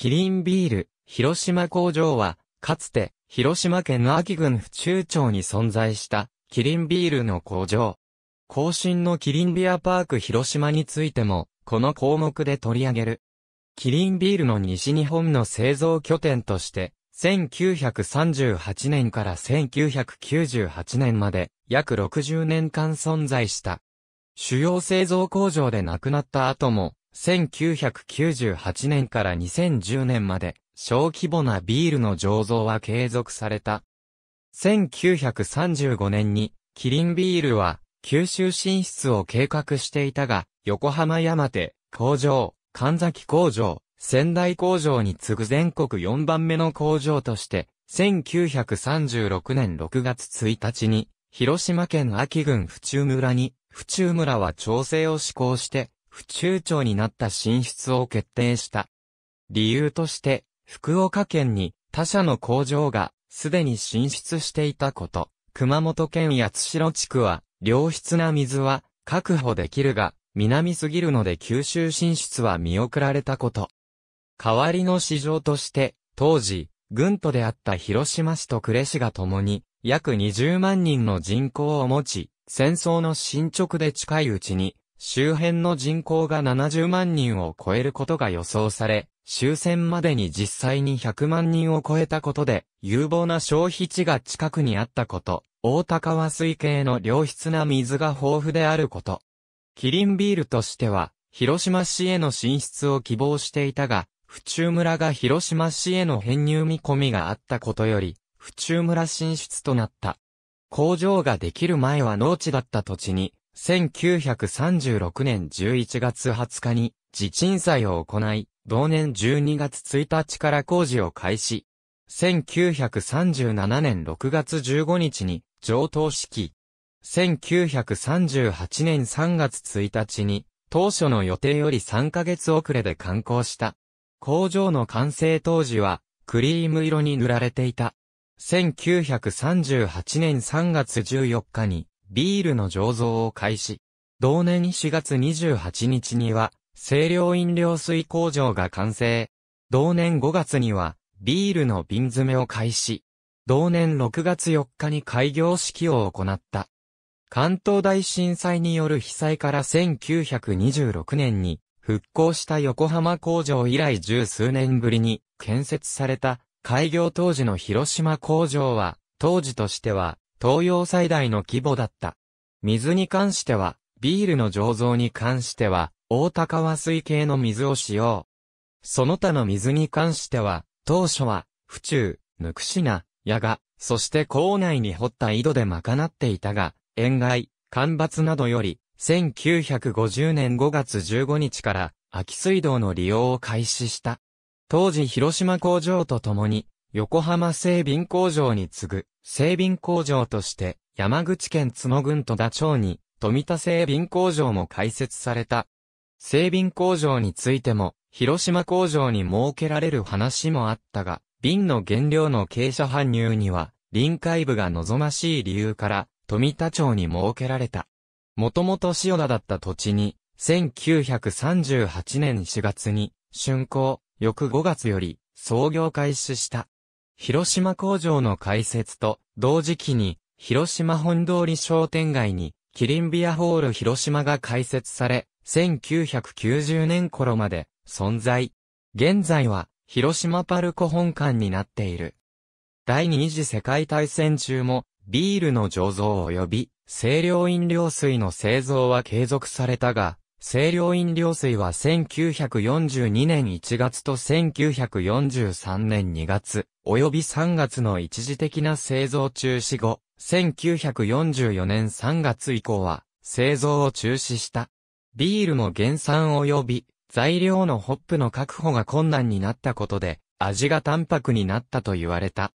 キリンビール、広島工場は、かつて、広島県安芸郡府中町に存在した、キリンビールの工場。後身のキリンビアパーク広島についても、この項目で取り上げる。キリンビールの西日本の製造拠点として、1938年から1998年まで、約60年間存在した。主要製造工場で亡くなった後も、1998年から2010年まで、小規模なビールの醸造は継続された。1935年に、キリンビールは、九州進出を計画していたが、横浜山手、工場、神崎工場、仙台工場に次ぐ全国4番目の工場として、1936年6月1日に、広島県安芸郡府中村に、府中村は町制を施行して、府中町になった進出を決定した。理由として、福岡県に他社の工場がすでに進出していたこと、熊本県八代地区は、良質な水は確保できるが、南すぎるので九州進出は見送られたこと。代わりの市場として、当時、郡都であった広島市と呉市が共に、約20万人の人口を持ち、戦争の進捗で近いうちに、周辺の人口が70万人を超えることが予想され、終戦までに実際に100万人を超えたことで、有望な消費地が近くにあったこと、大高は水系の良質な水が豊富であること。キリンビールとしては、広島市への進出を希望していたが、府中村が広島市への編入見込みがあったことより、府中村進出となった。工場ができる前は農地だった土地に、1936年11月20日に地鎮祭を行い、同年12月1日から工事を開始。1937年6月15日に上棟式。1938年3月1日に、当初の予定より3ヶ月遅れで完工した。工場の完成当時は、クリーム色に塗られていた。1938年3月14日に、ビールの醸造を開始。同年4月28日には、清涼飲料水工場が完成。同年5月には、ビールの瓶詰めを開始。同年6月4日に開業式を行った。関東大震災による被災から1926年に復興した横浜工場以来十数年ぶりに建設された開業当時の広島工場は当時としては東洋最大の規模だった。水に関してはビールの醸造に関しては大高は水系の水を使用。その他の水に関しては当初は府中、ぬくしな、やが、そして校内に掘った井戸で賄っていたが、塩害、干ばつなどより、1950年5月15日から、空き水道の利用を開始した。当時広島工場とともに、横浜製瓶工場に次ぐ、製瓶工場として、山口県津野郡戸田町に、富田製瓶工場も開設された。製瓶工場についても、広島工場に設けられる話もあったが、瓶の原料の傾斜搬入には、臨海部が望ましい理由から、富田町に設けられた。もともと塩田だった土地に、1938年4月に、竣工、翌5月より、操業開始した。広島工場の開設と、同時期に、広島本通り商店街に、キリンビアホール広島が開設され、1990年頃まで、存在。現在は、広島パルコ本館になっている。第二次世界大戦中もビールの醸造及び清涼飲料水の製造は継続されたが、清涼飲料水は1942年1月と1943年2月及び3月の一時的な製造中止後、1944年3月以降は製造を中止した。ビールの減産及び材料のホップの確保が困難になったことで、味が淡白になったと言われた。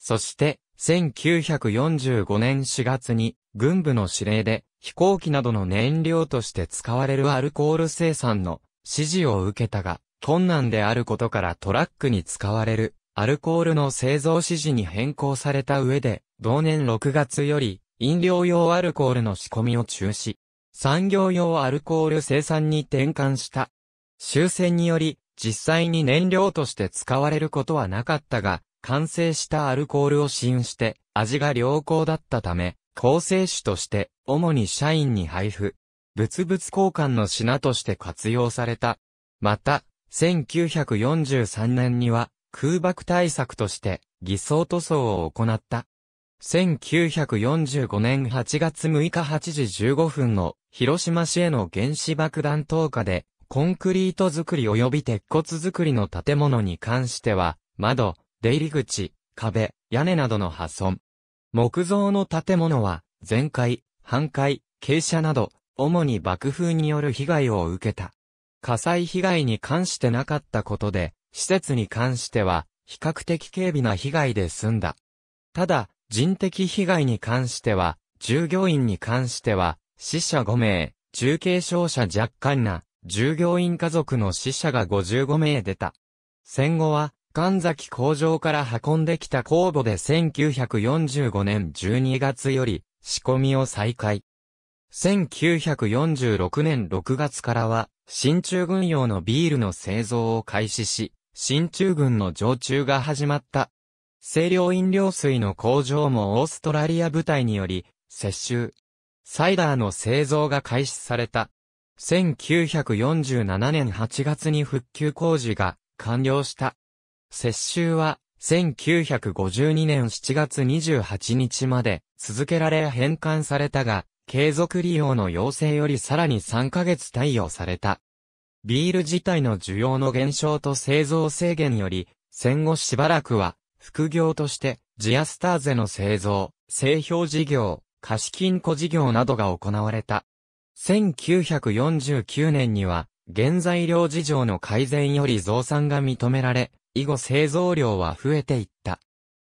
そして、1945年4月に、軍部の指令で、飛行機などの燃料として使われるアルコール生産の指示を受けたが、困難であることからトラックに使われる、アルコールの製造指示に変更された上で、同年6月より、飲料用アルコールの仕込みを中止、産業用アルコール生産に転換した。終戦により、実際に燃料として使われることはなかったが、完成したアルコールを試飲して味が良好だったため、構成酒として主に社員に配布、物々交換の品として活用された。また、1943年には空爆対策として偽装塗装を行った。1945年8月6日8時15分の広島市への原子爆弾投下で、コンクリート作り及び鉄骨作りの建物に関しては、窓、出入り口、壁、屋根などの破損。木造の建物は、全壊、半壊、傾斜など、主に爆風による被害を受けた。火災被害に関してなかったことで、施設に関しては、比較的軽微な被害で済んだ。ただ、人的被害に関しては、従業員に関しては、死者5名、重軽傷者若干な、従業員家族の死者が55名出た。戦後は、神崎工場から運んできた酵母で1945年12月より仕込みを再開。1946年6月からは、進駐軍用のビールの製造を開始し、進駐軍の常駐が始まった。清涼飲料水の工場もオーストラリア部隊により、接収。サイダーの製造が開始された。1947年8月に復旧工事が完了した。接収は1952年7月28日まで続けられ返還されたが、継続利用の要請よりさらに3ヶ月貸与された。ビール自体の需要の減少と製造制限より、戦後しばらくは副業としてジアスターゼの製造、製氷事業、貸金庫事業などが行われた。1949年には、原材料事情の改善より増産が認められ、以後製造量は増えていった。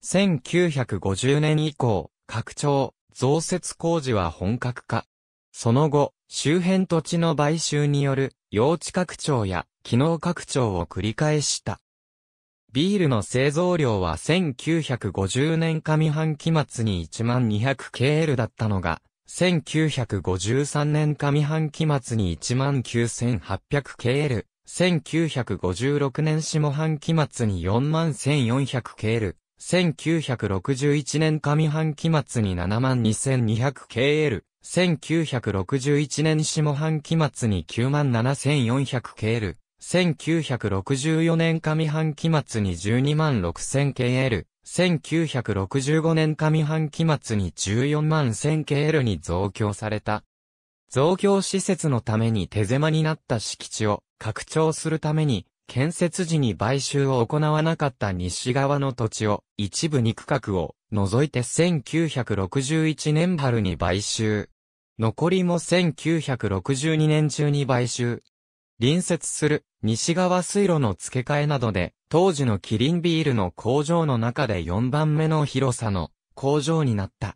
1950年以降、拡張、増設工事は本格化。その後、周辺土地の買収による、用地拡張や、機能拡張を繰り返した。ビールの製造量は1950年上半期末に 12,000kL だったのが、1953年上半期末に 19,800kL、1956年下半期末に 41,400kL、1961年上半期末に 72,200kL、1961年下半期末に 97,400kL、1964年上半期末に 126,000kL、1965年上半期末に 141,000kL に増強された。増強施設のために手狭になった敷地を拡張するために、建設時に買収を行わなかった西側の土地を一部2区画を除いて1961年春に買収。残りも1962年中に買収。隣接する西側水路の付け替えなどで、当時のキリンビールの工場の中で4番目の広さの工場になった。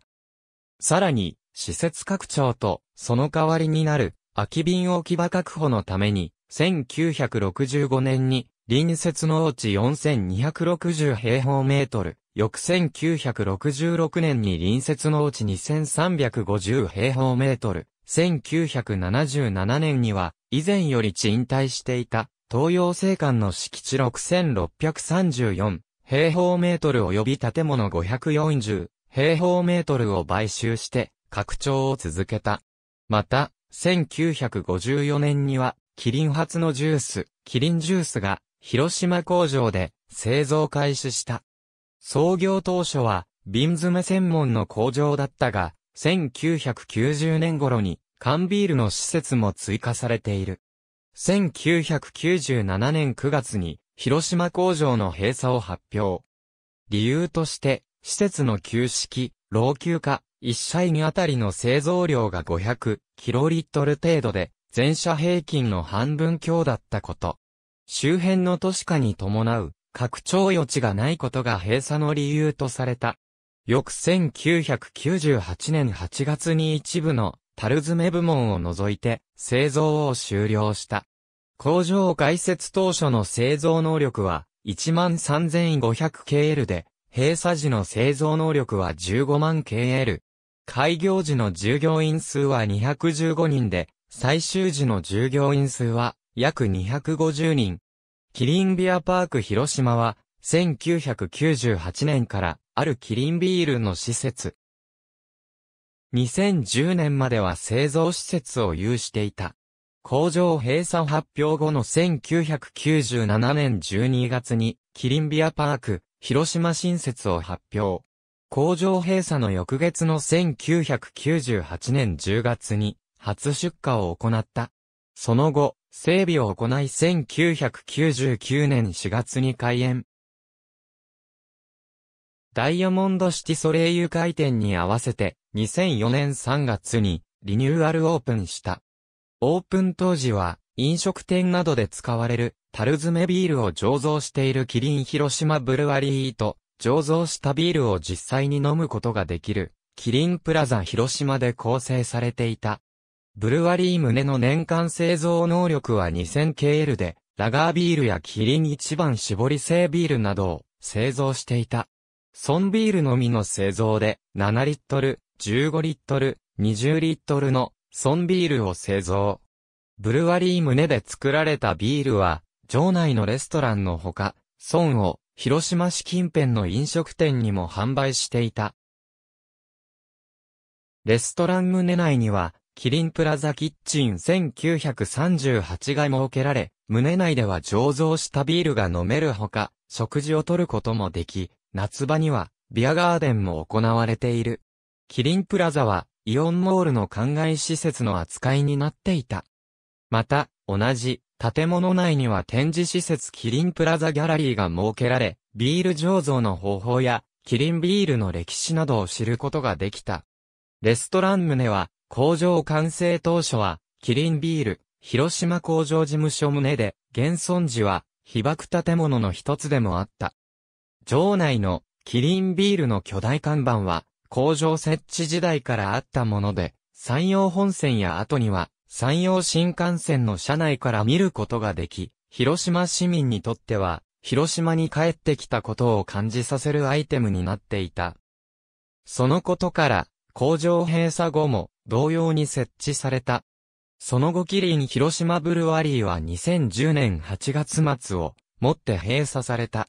さらに、施設拡張とその代わりになる空き瓶置き場確保のために、1965年に隣接農地 4,260 平方メートル、翌1966年に隣接農地 2,350 平方メートル、1977年には以前より賃貸していた。東洋製缶の敷地 6,634 平方メートル及び建物540平方メートルを買収して拡張を続けた。また、1954年にはキリン初のジュース、キリンジュースが広島工場で製造開始した。創業当初は瓶詰め専門の工場だったが、1990年頃に缶ビールの施設も追加されている。1997年9月に広島工場の閉鎖を発表。理由として、施設の旧式、老朽化、1社員あたりの製造量が 500kL 程度で、全社平均の半分強だったこと。周辺の都市化に伴う、拡張余地がないことが閉鎖の理由とされた。翌1998年8月に一部の、樽詰め部門を除いて製造を終了した。工場開設当初の製造能力は 13,500kL で、閉鎖時の製造能力は 150,000kL。開業時の従業員数は215人で、最終時の従業員数は約250人。キリンビアパーク広島は、1998年からあるキリンビールの施設。2010年までは製造施設を有していた。工場閉鎖発表後の1997年12月に、キリンビアパーク広島新設を発表。工場閉鎖の翌月の1998年10月に、初出荷を行った。その後、整備を行い1999年4月に開園。ダイヤモンドシティソレイユ開店に合わせて2004年3月にリニューアルオープンした。オープン当時は飲食店などで使われる樽詰めビールを醸造しているキリン広島ブルワリーと醸造したビールを実際に飲むことができるキリンプラザ広島で構成されていた。ブルワリー棟の年間製造能力は 2000KL で、ラガービールやキリン一番搾り製ビールなどを製造していた。樽ビールのみの製造で、7リットル、15リットル、20リットルの樽ビールを製造。ブルワリー棟で作られたビールは、場内のレストランのほか、樽を広島市近辺の飲食店にも販売していた。レストラン棟内には、キリンプラザキッチン1938が設けられ、棟内では醸造したビールが飲めるほか、食事をとることもでき、夏場にはビアガーデンも行われている。キリンプラザはイオンモールの灌漑施設の扱いになっていた。また、同じ建物内には展示施設キリンプラザギャラリーが設けられ、ビール醸造の方法やキリンビールの歴史などを知ることができた。レストラン棟は、工場完成当初は、キリンビール、広島工場事務所棟で、現存時は、被爆建物の一つでもあった。場内の、キリンビールの巨大看板は、工場設置時代からあったもので、山陽本線や後には、山陽新幹線の車内から見ることができ、広島市民にとっては、広島に帰ってきたことを感じさせるアイテムになっていた。そのことから、工場閉鎖後も、同様に設置された。その後キリン広島ブルワリーは2010年8月末をもって閉鎖された。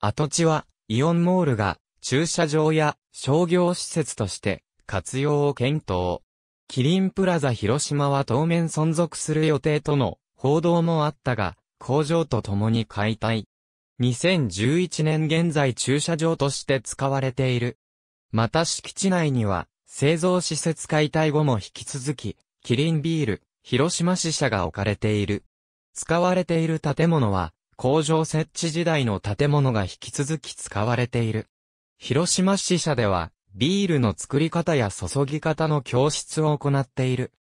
跡地はイオンモールが駐車場や商業施設として活用を検討。キリンプラザ広島は当面存続する予定との報道もあったが、工場と共に解体。2011年現在駐車場として使われている。また敷地内には、製造施設解体後も引き続き、キリンビール、広島支社が置かれている。使われている建物は、工場設置時代の建物が引き続き使われている。広島支社では、ビールの作り方や注ぎ方の教室を行っている。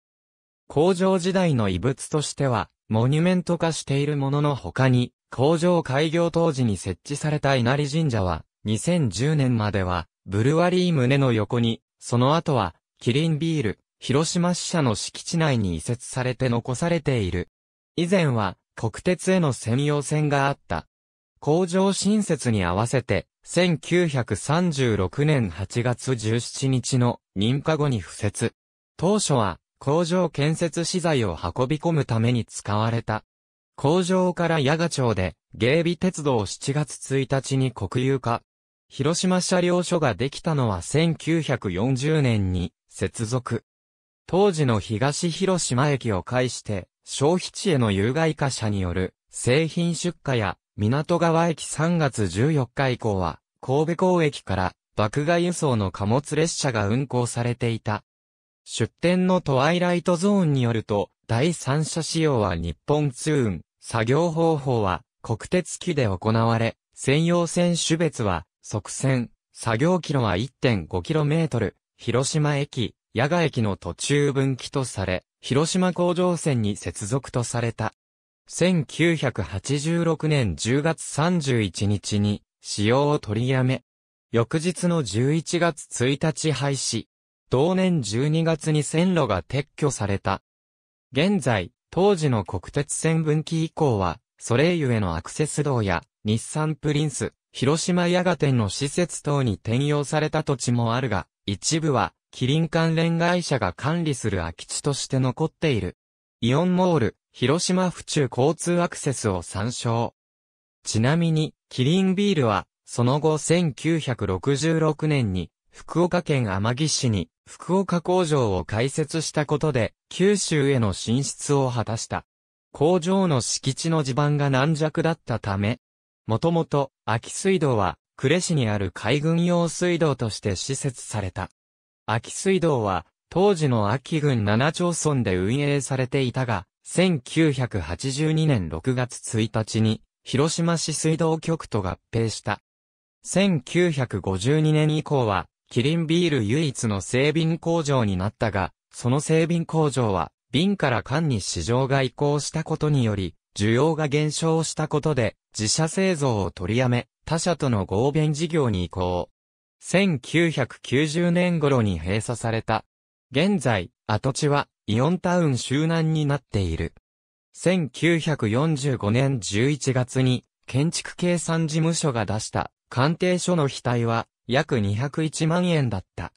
工場時代の遺物としては、モニュメント化しているものの他に、工場開業当時に設置された稲荷神社は、2010年までは、ブルワリー棟の横に、その後は、キリンビール、広島支社の敷地内に移設されて残されている。以前は、国鉄への専用線があった。工場新設に合わせて、1936年8月17日の認可後に敷設。当初は、工場建設資材を運び込むために使われた。工場から矢賀町で、芸備鉄道7月1日に国有化。広島車両所ができたのは1940年に接続。当時の東広島駅を介して消費地への有害貨車による製品出荷や港川駅3月14日以降は神戸港駅から爆買い輸送の貨物列車が運行されていた。出店のトワイライトゾーンによると第三者使用は日本通運、作業方法は国鉄機で行われ、専用線種別は側線、作業キロは 1.5km、広島駅、矢賀駅の途中分岐とされ、広島工場線に接続とされた。1986年10月31日に使用を取りやめ、翌日の11月1日廃止、同年12月に線路が撤去された。現在、当時の国鉄線分岐以降は、ソレイユへのアクセス道や、日産プリンス、広島矢賀店の施設等に転用された土地もあるが、一部は、キリン関連会社が管理する空き地として残っている。イオンモール、広島府中交通アクセスを参照。ちなみに、キリンビールは、その後1966年に、福岡県天城市に、福岡工場を開設したことで、九州への進出を果たした。工場の敷地の地盤が軟弱だったため、もともと、秋水道は、呉市にある海軍用水道として施設された。秋水道は、当時の秋郡7町村で運営されていたが、1982年6月1日に、広島市水道局と合併した。1952年以降は、キリンビール唯一の製瓶工場になったが、その製瓶工場は、瓶から缶に市場が移行したことにより、需要が減少したことで、自社製造を取りやめ、他社との合弁事業に移行。1990年頃に閉鎖された。現在、跡地は、イオンタウン周南になっている。1945年11月に、建築計算事務所が出した、鑑定書の費用は、約201万円だった。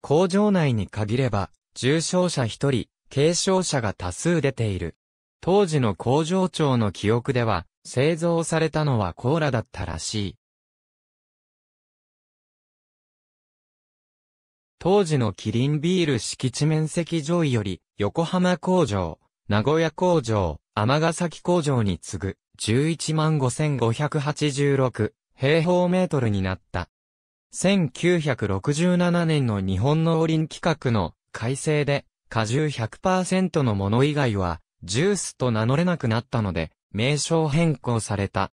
工場内に限れば、重傷者1人、軽傷者が多数出ている。当時の工場長の記憶では、製造されたのはコーラだったらしい。当時のキリンビール敷地面積上位より、横浜工場、名古屋工場、尼崎工場に次ぐ、115,586 平方メートルになった。1967年の日本農林規格の改正で、果汁 100% のもの以外は、ジュースと名乗れなくなったので、名称変更された。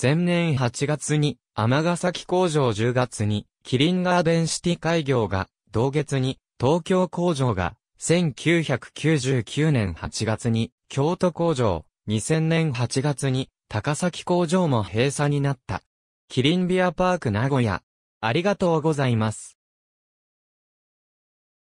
前年8月に、尼崎工場、10月に、キリンガーデンシティ開業が、同月に、東京工場が、1999年8月に、京都工場、2000年8月に、高崎工場も閉鎖になった。キリンビアパーク名古屋。ありがとうございます。